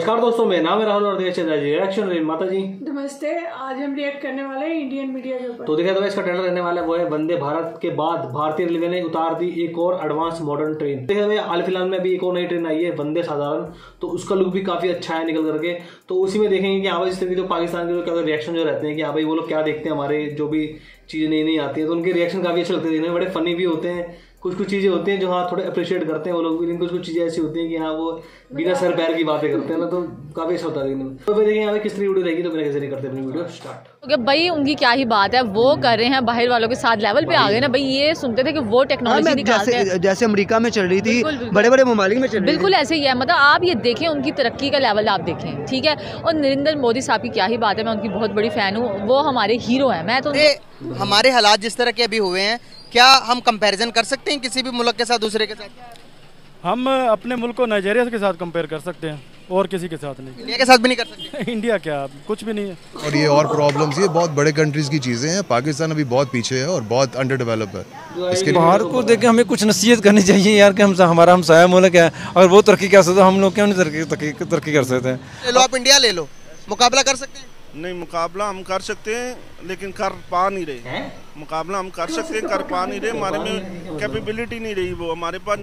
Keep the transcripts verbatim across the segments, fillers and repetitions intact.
नमस्कार दोस्तों, मेरा नाम है राहुल और चंद्रा जी रिएक्शन माता जी। नमस्ते, आज हम रिएक्ट करने वाले हैं इंडियन मीडिया के ऊपर। तो देखा तो इसका ट्रेलर रहने वाला है वो है वंदे भारत के बाद भारतीय रेलवे ने उतार दी एक और एडवांस मॉडर्न ट्रेन। देखा हुए हाल फिलहाल में अभी एक और नई ट्रेन आई है वंदे साधारण, तो उसका लुक भी काफी अच्छा है निकल करके। तो उसी में देखेंगे कि यहाँ पर जिससे जो पाकिस्तान के लोग क्या रिएक्शन जो रहते हैं कि यहाँ भाई वो लोग क्या देखते हैं, हमारे जो भी चीजें नई नई आती है तो उनके रिएक्शन काफी अच्छे लगते हैं। बड़े फनी भी होते हैं, कुछ कुछ चीजें होती हैं जो हाँ थोड़े अप्रिशिएट करते हैं वो लोग, लेकिन कुछ कुछ चीजें ऐसी होती हैं कि हाँ वो बिना सर पैर की बातें करते हैं ना, तो काफी अच्छा होता है देखने में। तो फिर देखिए यहाँ पे किस तरह वीडियो रहेगी, तो मेरे कैसे नहीं करते अपनी वीडियो स्टार्ट। तो भाई उनकी क्या ही बात है, वो कर रहे हैं बाहर वालों के साथ लेवल पे आ गए ना भाई। ये सुनते थे कि वो टेक्नोलॉजी निकालते हैं जैसे अमेरिका में चल रही थी, बड़े बड़े मुमालिक में चल रही थी, बिल्कुल ऐसे ही है। मतलब आप ये देखें उनकी तरक्की का लेवल आप देखें, ठीक है। और नरेंद्र मोदी साहब की क्या ही बात है, मैं उनकी बहुत बड़ी फैन हूँ, वो हमारे हीरो है। मैं तो हमारे हालात जिस तरह के अभी हुए हैं, क्या हम कंपैरिजन कर सकते हैं किसी भी मुल्क के साथ दूसरे के साथ? हम अपने मुल्क को नाइजीरिया के साथ कंपेयर कर सकते हैं और किसी के साथ नहीं, इंडिया के साथ भी नहीं कर सकते। इंडिया क्या कुछ भी नहीं है। और ये और प्रॉब्लम्स, ये बहुत बड़े कंट्रीज की चीज़ें हैं। पाकिस्तान अभी बहुत पीछे है और बहुत अंडर डेवलप है। इसके बाहर को देख के हमें कुछ नसीहत करनी चाहिए यार कि हम हमारा हमसाया मुल्क है और वो तरक्की कर सकते हैं, हम लोग क्यों नहीं तरक्की कर सकते हैं। लो आप इंडिया ले लो, मुकाबला कर सकते हैं? नहीं, मुकाबला हम कर सकते हैं लेकिन कर पा नहीं रहे है? मुकाबला हम कर सकते हैं, कर पा नहीं रहे, हमारे में कैपेबिलिटी नहीं रही वो हमारे पास।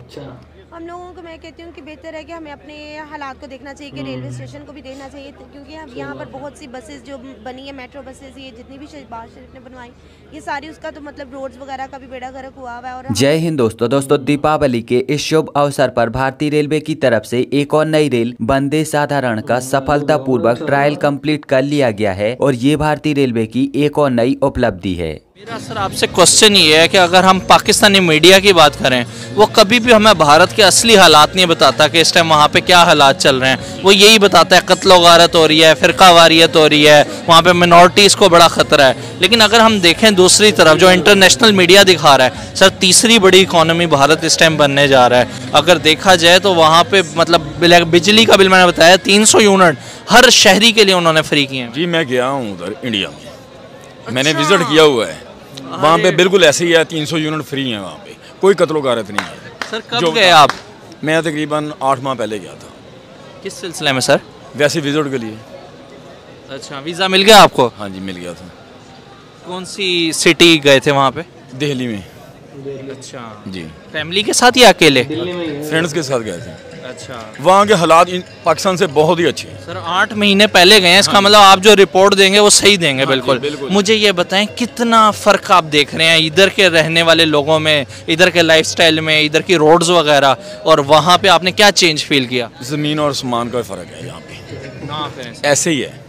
हम लोगों को मैं कहती हूँ कि बेहतर है कि हमें अपने हालात को देखना चाहिए, कि रेलवे स्टेशन को भी देखना चाहिए, क्योंकि हम यहाँ पर बहुत सी बसेस जो बनी है मेट्रो बसेस, ये जितनी भी शहबाज शरीफ ने बनवाई ये सारी, उसका तो मतलब रोड्स वगैरह का भी बेड़ा गर्क हुआ हुआ है। और जय हिंद दोस्तों दोस्तों दीपावली के इस शुभ अवसर पर भारतीय रेलवे की तरफ से एक और नई रेल वंदे साधारण का सफलतापूर्वक ट्रायल कम्प्लीट कर लिया गया है और ये भारतीय रेलवे की एक और नई उपलब्धि है। मेरा सर आपसे क्वेश्चन ये है कि अगर हम पाकिस्तानी मीडिया की बात करें, वो कभी भी हमें भारत के असली हालात नहीं बताता कि इस टाइम वहाँ पे क्या हालात चल रहे हैं। वो यही बताता है कत्लो गारत हो रही है, फ़िरका वारियत हो रही है, वहाँ पे मिनॉरिटीज़ को बड़ा ख़तरा है। लेकिन अगर हम देखें दूसरी तरफ जो इंटरनेशनल मीडिया दिखा रहा है, सर तीसरी बड़ी इकॉनमी भारत इस टाइम बनने जा रहा है। अगर देखा जाए तो वहाँ पर मतलब बिजली का बिल मैंने बताया तीन सौ यूनिट हर शहरी के लिए उन्होंने फ्री किए हैं। जी मैं गया हूँ उधर इंडिया में, मैंने विजिट किया हुआ है, वहाँ पे बिल्कुल ऐसे ही है, तीन सौ यूनिट फ्री है, वहाँ पे कोई कत्लो गारत नहीं है। सर कब गए आप? मैं तकरीबन आठ माह पहले गया था। किस सिलसिले में सर? वैसे विजिट के लिए। अच्छा, वीज़ा मिल गया आपको? हाँ जी मिल गया था। कौन सी सिटी गए थे वहाँ पे? दिल्ली में। अच्छा जी, फैमिली के साथ या अकेले? फ्रेंड्स के साथ गए थे। अच्छा, वहाँ के हालात पाकिस्तान से बहुत ही अच्छे हैं। सर आठ महीने पहले गए हैं, इसका हाँ। मतलब आप जो रिपोर्ट देंगे वो सही देंगे? हाँ, बिल्कुल।, बिल्कुल। मुझे ये बताएं कितना फ़र्क आप देख रहे हैं इधर के रहने वाले लोगों में, इधर के लाइफस्टाइल में, इधर की रोड्स वगैरह, और वहाँ पे आपने क्या चेंज फील किया? ज़मीन और आसमान का फ़र्क है यहाँ पे, ऐसे ही है।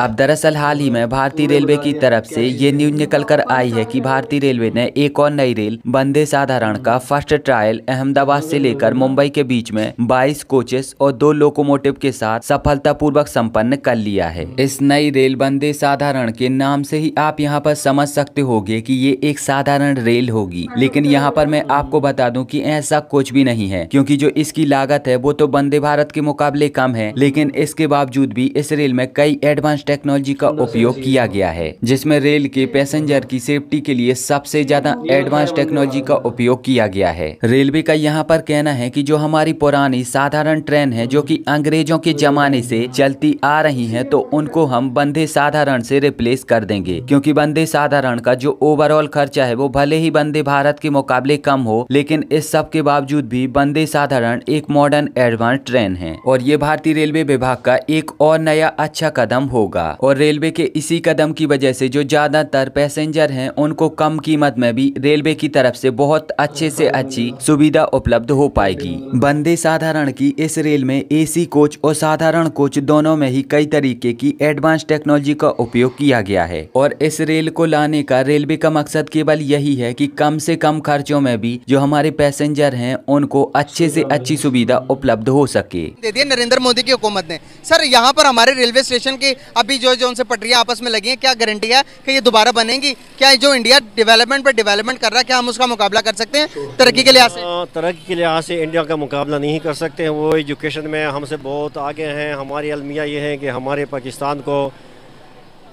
अब दरअसल हाल ही में भारतीय रेलवे की तरफ से ये न्यूज निकलकर आई है कि भारतीय रेलवे ने एक और नई रेल वंदे साधारण का फर्स्ट ट्रायल अहमदाबाद से लेकर मुंबई के बीच में बाईस कोचेस और दो लोकोमोटिव के साथ सफलतापूर्वक संपन्न कर लिया है। इस नई रेल वंदे साधारण के नाम से ही आप यहाँ पर समझ सकते होगे कि ये एक साधारण रेल होगी, लेकिन यहाँ पर मैं आपको बता दूँ कि ऐसा कुछ भी नहीं है, क्योंकि जो इसकी लागत है वो तो वंदे भारत के मुकाबले कम है, लेकिन इसके बावजूद भी इस रेल में कई एडवांस टेक्नोलॉजी का उपयोग किया गया है, जिसमें रेल के पैसेंजर की सेफ्टी के लिए सबसे ज्यादा एडवांस टेक्नोलॉजी का उपयोग किया गया है। रेलवे का यहाँ पर कहना है कि जो हमारी पुरानी साधारण ट्रेन है जो कि अंग्रेजों के जमाने से चलती आ रही है, तो उनको हम वंदे साधारण से रिप्लेस कर देंगे, क्योंकि वंदे साधारण का जो ओवरऑल खर्चा है वो भले ही वंदे भारत के मुकाबले कम हो, लेकिन इस सब के बावजूद भी वंदे साधारण एक मॉडर्न एडवांस ट्रेन है और ये भारतीय रेलवे विभाग का एक और नया अच्छा कदम होगा। और रेलवे के इसी कदम की वजह से जो ज्यादातर पैसेंजर हैं उनको कम कीमत में भी रेलवे की तरफ से बहुत अच्छे से अच्छी सुविधा उपलब्ध हो पाएगी। वंदे साधारण की इस रेल में एसी कोच और साधारण कोच दोनों में ही कई तरीके की एडवांस टेक्नोलॉजी का उपयोग किया गया है और इस रेल को लाने का रेलवे का मकसद केवल यही है कि कम से कम खर्चों में भी जो हमारे पैसेंजर हैं उनको अच्छे से अच्छी सुविधा उपलब्ध हो सके। नरेंद्र मोदी की हुकूमत ने सर यहाँ पर हमारे रेलवे स्टेशन के अभी जो जो उनसे पटरियां आपस में लगी हैं, क्या गारंटी है कि ये दोबारा बनेंगी? क्या जो इंडिया डेवलपमेंट पर डेवलपमेंट कर रहा है, क्या हम उसका मुकाबला कर सकते हैं तरक्की के लिहाज से? तरक्की के लिहाज से इंडिया का मुकाबला नहीं कर सकते हैं, वो एजुकेशन में हमसे बहुत आगे हैं। हमारी अलमिया ये है कि हमारे पाकिस्तान को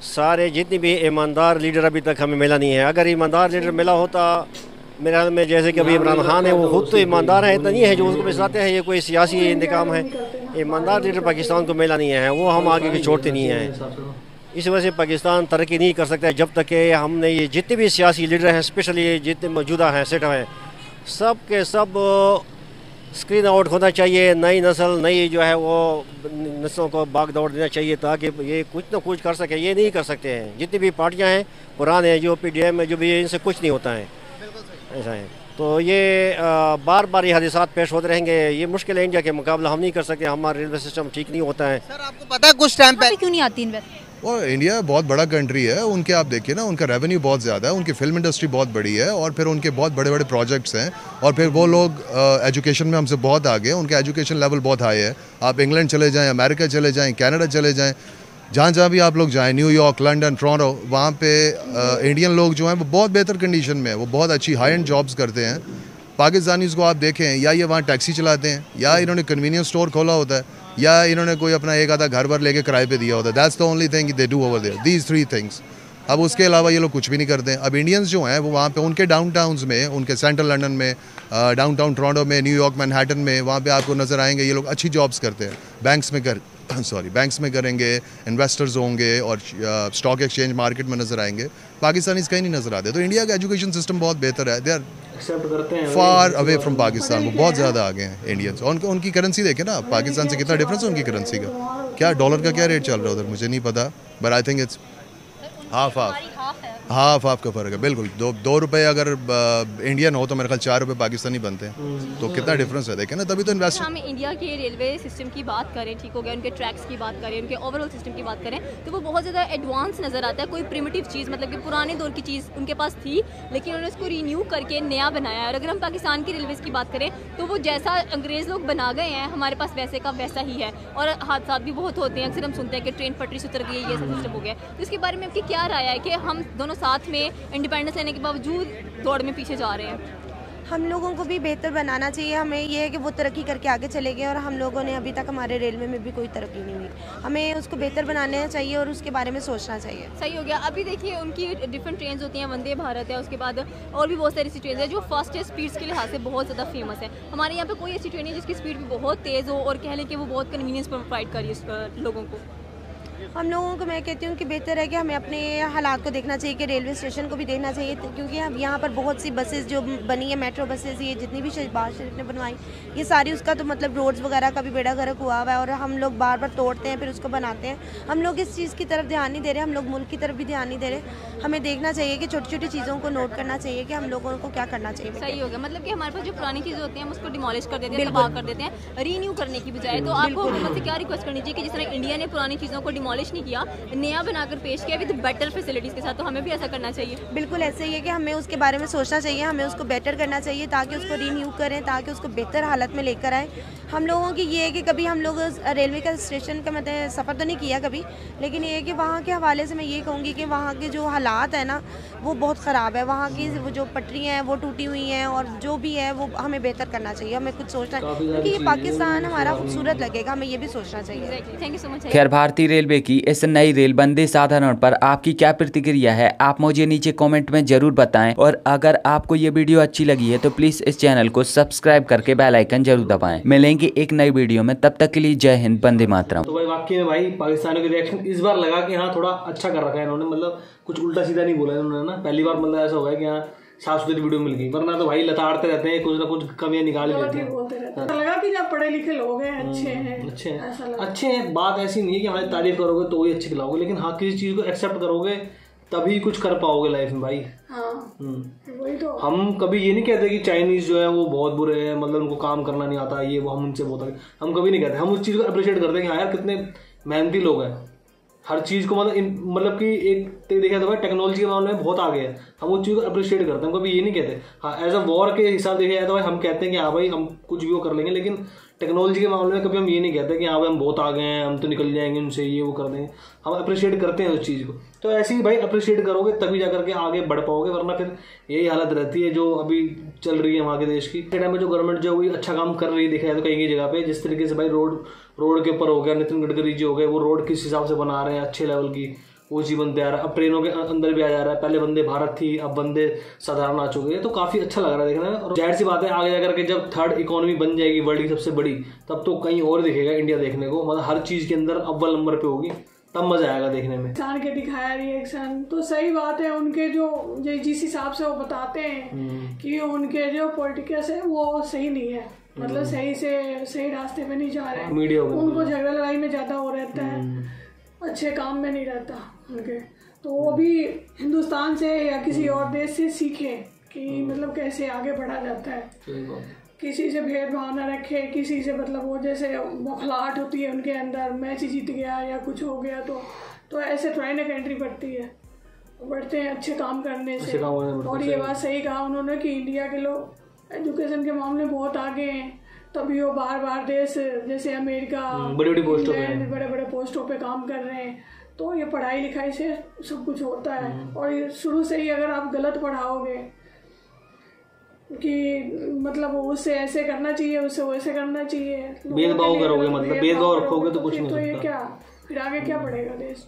सारे जितने भी ईमानदार लीडर अभी तक हमें मिला नहीं है। अगर ईमानदार लीडर मिला होता मेरे ख्याल में, जैसे कि अभी इमरान खान है, वो खुद तो ईमानदार है, इतना नहीं है जो उसको बेचते हैं, ये कोई सियासी इंतकाम है। ईमानदार लीडर पाकिस्तान को मिला नहीं है, वो हम आगे की छोड़ते नहीं हैं। इस वजह से पाकिस्तान तरक्की नहीं कर सकता है जब तक कि हमने ये जितने भी सियासी लीडर हैं, स्पेशली ये जितने मौजूदा हैं सेट हैं, सब के सब स्क्रीन आउट होना चाहिए। नई नस्ल नई जो है वो नस्लों को बाग दौड़ देना चाहिए ताकि ये कुछ ना कुछ कर सके। ये नहीं कर सकते हैं, जितनी भी पार्टियां हैं पुराने हैं, जो पी डी एम है, जो भी, इनसे कुछ नहीं होता है। ऐसा है तो ये बार बार ये हादसा पेश होते रहेंगे। ये मुश्किल है, इंडिया के मुकाबला हम नहीं कर सकते, हमारा रेलवे सिस्टम ठीक नहीं होता है। सर आपको पता है कुछ टाइम पहले क्यों नहीं आती इन्वेस्टमेंट? और इंडिया बहुत बड़ा कंट्री है, उनके आप देखिए ना, उनका रेवेन्यू बहुत ज़्यादा है, उनकी फिल्म इंडस्ट्री बहुत बड़ी है, और फिर उनके बहुत बड़े बड़े प्रोजेक्ट्स हैं, और फिर वो लोग एजुकेशन में हमसे बहुत आगे हैं, उनका एजुकेशन लेवल बहुत हाई है। आप इंग्लैंड चले जाएँ, अमेरिका चले जाएँ, कनाडा चले जाएँ, जहाँ जहाँ भी आप लोग जाएँ, न्यूयॉर्क, लंदन, टोरंटो, वहाँ पे इंडियन लोग जो हैं वो बहुत बेहतर कंडीशन में है, वो बहुत अच्छी हाई एंड जॉब्स करते हैं। पाकिस्तानीज़ को आप देखें, या ये वहाँ टैक्सी चलाते हैं, या इन्होंने कन्वीनियंस स्टोर खोला होता है, या इन्होंने कोई अपना एक आधा घर भर लेके किराए पे दिया होता है। That's the only thing they do over there, these three things. अब उसके अलावा ये लोग कुछ भी नहीं करते हैं। अब इंडियंस जो हैं वो वहाँ पे उनके डाउन टाउन्स में, उनके सेंट्रल लंदन में, डाउन टाउन टोरंटो में, न्यूयॉर्क, मैनहट्टन में, वहाँ पर आपको नज़र आएंगे। ये लोग अच्छी जॉब्स करते हैं, बैंक्स में कर सॉरी बैंक्स में करेंगे, इन्वेस्टर्स होंगे, और स्टॉक एक्सचेंज मार्केट में नज़र आएंगे। पाकिस्तानी कहीं नहीं नज़र आते। तो इंडिया का एजुकेशन सिस्टम बहुत बेहतर है, they are far away from Pakistan, वो बहुत ज़्यादा आगे हैं इंडियंस। और उनकी करेंसी देखें ना, पाकिस्तान से कितना डिफरेंस है उनकी करेंसी का। क्या डॉलर का क्या रेट चल रहा है उधर मुझे नहीं पता, but I think it's half half half half का फ़र्क है। बिल्कुल, दो दो रुपये अगर इंडियन हो तो मेरे ख्याल चार रुपये पाकिस्तानी बनते हैं, तो कितना डिफरेंस है देखें ना। तभी तो इन्वेस्ट हम इंडिया के रेलवे सिस्टम की बात करें, ठीक हो गया, उनके ट्रैक्स की बात करें, उनके ओवरऑल सिस्टम की बात करें, तो वो बहुत ज़्यादा एडवांस नज़र आता है। कोई प्रिमिटिव चीज़, मतलब कि पुराने दौर की चीज़ उनके पास थी, लेकिन उन्होंने उसको रीन्यू करके नया बनाया। और अगर हम पाकिस्तान की रेलवेज़ की बात करें तो वो जैसा अंग्रेज़ लोग बना गए हैं, हमारे पास वैसे का वैसा ही है, और हादसा भी बहुत होते हैं। अक्सर हम सुनते हैं कि ट्रेन पटरी से उतर गई, ये सब सिस्टम हो गया। तो इसके बारे में आपकी क्या राय है कि हम दोनों साथ में इंडिपेंडेंस लेने के बावजूद दौड़ में पीछे जा रहे हैं? हम लोगों को भी बेहतर बनाना चाहिए। हमें यह है कि वो तरक्की करके आगे चले गए, और हम लोगों ने अभी तक हमारे रेलवे में भी कोई तरक्की नहीं हुई। हमें उसको बेहतर बनाना चाहिए और उसके बारे में सोचना चाहिए। सही हो गया। अभी देखिए उनकी डिफरेंट ट्रेन होती हैं, वंदे भारत है, उसके बाद और भी बहुत सारी ऐसी ट्रेन है जो फास्टेस्ट स्पीड्स के लिहाज से बहुत ज़्यादा फेमस है। हमारे यहाँ पर कोई ऐसी ट्रेन है जिसकी स्पीड भी बहुत तेज़ हो और कह लें कि वो बहुत कन्वीनियंस प्रोवाइड करिए लोगों को। हम लोगों को मैं कहती हूँ कि बेहतर है कि हमें अपने हालात को देखना चाहिए, कि रेलवे स्टेशन को भी देखना चाहिए, क्योंकि हम यहाँ पर बहुत सी बसेस जो बनी है, मेट्रो बसेस, ये जितनी भी शहबाज शरीफ ने बनवाई, ये सारी उसका तो मतलब रोड्स वगैरह का भी बेड़ा गर्क हुआ हुआ है, और हम लोग बार बार तोड़ते हैं फिर उसको बनाते हैं। हम लोग इस चीज़ की तरफ ध्यान नहीं दे रहे, हम लोग मुल्क की तरफ भी ध्यान नहीं दे रहे। हमें देखना चाहिए कि छोटी छोटी चीज़ों को नोट करना चाहिए कि हम लोगों को क्या करना चाहिए। सही होगा, मतलब कि हमारे पास जो पुरानी चीज़ें होती हैं हम उसको डिमोलिश कर देते हैं, तबाह कर देते हैं रीन्यू करने की बजाय। तो आपको हुकूमत से क्या रिक्वेस्ट करनी चाहिए कि जिस तरह इंडिया ने पुरानी चीज़ों को पॉलिश नहीं किया, नया बनाकर पेश किया विद बेटर फैसिलिटीज़ के साथ, तो हमें भी ऐसा करना चाहिए। बिल्कुल ऐसे ही है कि हमें उसके बारे में सोचना चाहिए, हमें उसको बेटर करना चाहिए ताकि उसको रीन्यू करें, ताकि उसको बेहतर हालत में लेकर आए। हम लोगों की ये है कि कभी हम लोग रेलवे का स्टेशन का मतलब सफ़र तो नहीं किया कभी, लेकिन ये है कि वहाँ के हवाले से मैं ये कहूँगी कि वहाँ के जो हालात हैं ना वो बहुत ख़राब है। वहाँ की जो पटरियाँ हैं वो टूटी हुई हैं, और जो भी है वो हमें बेहतर करना चाहिए। हमें कुछ सोचना है क्योंकि ये पाकिस्तान हमारा खूबसूरत लगेगा, हमें ये भी सोचना चाहिए। Thank you so much. खैर भारतीय रेलवे की इस नई रेल वंदे साधारण पर आपकी क्या प्रतिक्रिया है, आप मुझे नीचे कमेंट में जरूर बताएं। और अगर आपको ये वीडियो अच्छी लगी है तो प्लीज इस चैनल को सब्सक्राइब करके बेल आइकन जरूर दबाएं। मिलेंगे एक नई वीडियो में, तब तक के लिए जय हिंद, वंदे मातरम। तो भाई वाकई में भाई पाकिस्तानियों के रिएक्शन इस बार लगा कि हाँ थोड़ा अच्छा कर रखा है इन्होंने, मतलब कुछ उल्टा सीधा नहीं बोला इन्होंने ना। पहली बार मतलब ऐसा होगा कि हाँ साफ सुथरी वीडियो मिल गई, वरना तो भाई लताड़ते रहते हैं, कुछ ना कुछ कमियां निकाल देते हैं। लगा कि जब पढ़े लिखे लोग हैं अच्छे हैं अच्छे हैं अच्छे हैं। बात ऐसी नहीं है कि हमारी तारीफ करोगे तो वही अच्छे खिलाओगे, लेकिन हाँ किसी चीज़ को एक्सेप्ट करोगे तभी कुछ कर पाओगे लाइफ में भाई। हाँ, वही तो। हम कभी ये नहीं कहते कि चाइनीज जो है वो बहुत बुरे हैं, मतलब उनको काम करना नहीं आता, ये वो हम उनसे बहुत, हम कभी नहीं कहते। हम उस चीज़ को अप्रिशिएट करते हैं कि हाँ यार कितने मेहनती लोग हैं, हर चीज़ को मतलब मतलब कि एक देखा था टेक्नोलॉजी के मामले में बहुत आगे है। हम उस चीज़ को अप्रिशिएट करते हैं, हम कभी ये नहीं कहते। हाँ एज अ वॉर के हिसाब देखा जाए तो भाई हम कहते हैं कि हाँ भाई हम कुछ भी वो कर लेंगे, लेकिन टेक्नोलॉजी के मामले में कभी हम ये नहीं कहते कि हाँ भाई हम बहुत आगे हैं, हम तो निकल जाएंगे उनसे, ये वो कर देंगे। हम अप्रिशिएट करते हैं उस चीज़ को। तो ऐसे ही भाई अप्रिशिएट करोगे तभी जा करके आगे बढ़ पाओगे, वरना फिर यही हालत रहती है जो अभी चल रही है हमारे देश की। टाइम में जो गवर्नमेंट जो हुई अच्छा काम कर रही है देखा जाए तो कहीं कई जगह पे, जिस तरीके से भाई रोड रोड के ऊपर हो गया, नितिन गडकरी जी हो गए, वो रोड किस हिसाब से बना रहे हैं अच्छे लेवल की, वो जीवन पे आ रहा है। अब ट्रेनों के अंदर भी आ जा रहा है, पहले वंदे भारत थी, अब वंदे साधारण आ चुके हैं, तो काफी अच्छा लग रहा है देखने में। और जाहिर सी बात है आगे जाकर के जब थर्ड इकोनॉमी बन जाएगी वर्ल्ड की सबसे बड़ी, तब तो कहीं और दिखेगा इंडिया देखने को, मतलब हर चीज के अंदर अव्वल नंबर पे होगी, तब मजा आएगा देखने में। इंसान के दिखाया रिएक्शन तो सही बात है, उनके जो जिस हिसाब से वो बताते हैं कि उनके जो पॉलिटिक्स है वो सही नहीं है, मतलब सही से सही रास्ते पे नहीं जा रहे, मीडिया उनको झगड़ा लड़ाई में ज्यादा हो रहता है, अच्छे काम में नहीं रहता उनके। तो वो भी हिंदुस्तान से या किसी और देश से सीखे कि मतलब कैसे आगे बढ़ा जाता है, किसी से भेदभाव न रखे, किसी से मतलब वो जैसे बौखलाहट होती है उनके अंदर, मैच जीत गया या कुछ हो गया तो तो ऐसे थोड़ी ना कंट्री बढ़ती है, बढ़ते हैं अच्छे काम करने से। और ये बात सही कहा उन्होंने कि इंडिया के लोग एजुकेशन के मामले में बहुत आगे हैं, तभी वो बार बार देश जैसे अमेरिका, बड़े बड़े बड़े पोस्टों पर काम कर रहे हैं। तो ये पढ़ाई लिखाई से सब कुछ होता है, और शुरू से ही अगर आप गलत पढ़ाओगे कि मतलब उससे ऐसे करना चाहिए, उससे वैसे करना चाहिए, भेदभाव करोगे, मतलब भेदभाव रखोगे तो कुछ नहीं होता, तो ये क्या फिर आगे क्या बढ़ेगा देश,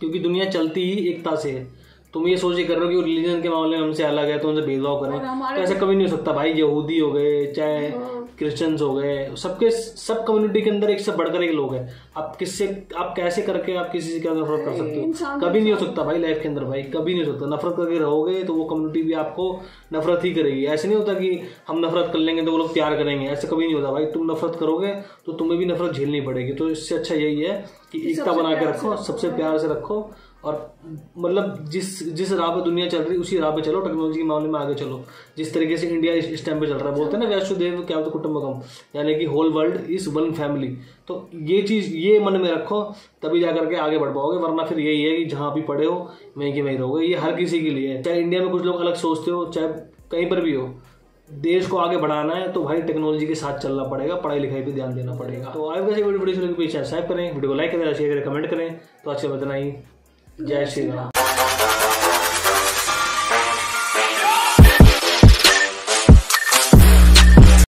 क्योंकि दुनिया चलती ही एकता से है। तुम ये सोच कर रहे हो कि रिलीजन के मामले में हमसे अलग है तो उनसे भेदभाव करें, तो ऐसा कभी नहीं हो सकता भाई। यहूदी हो गए, चाहे क्रिश्चियंस हो गए, सबके सब कम्युनिटी के अंदर एक से बढ़कर एक लोग हैं। आप किससे आप कैसे करके आप किसी से क्या नफरत कर सकते हो, कभी नहीं हो सकता भाई लाइफ के अंदर, भाई कभी नहीं हो सकता। नफरत करके रहोगे तो वो कम्युनिटी भी आपको नफरत ही करेगी, ऐसे नहीं होता कि हम नफरत कर लेंगे तो वो लोग प्यार करेंगे, ऐसा कभी नहीं होता भाई। तुम नफरत करोगे तो तुम्हें भी नफरत झेलनी पड़ेगी, तो इससे अच्छा यही है कि एकता बना के रखो, सबसे प्यार से रखो, और मतलब जिस जिस राह पे दुनिया चल रही है उसी राह पे चलो, टेक्नोलॉजी के मामले में आगे चलो, जिस तरीके से इंडिया इस, इस टाइम पे चल रहा है। बोलते हैं ना वैष्णोदेव कुटुम्बकम, यानी कि whole world is one family, तो ये चीज़ ये मन में रखो, तभी जा करके आगे बढ़ पाओगे, वरना फिर यही है कि जहाँ भी पड़े हो वहीं के वहीं रहोगे। ये हर किसी के लिए है, चाहे इंडिया में कुछ लोग अलग सोचते हो, चाहे कहीं पर भी हो, देश को आगे बढ़ाना है तो भाई टेक्नोलॉजी के साथ चलना पड़ेगा, पढ़ाई लिखाई पे ध्यान देना पड़ेगा। तो आप कैसे वीडियो वीडियो सब्सक्राइब करें, वीडियो को लाइक करें, शेयर करें, कमेंट करें। तो आज से बताना ही, जय श्री राम।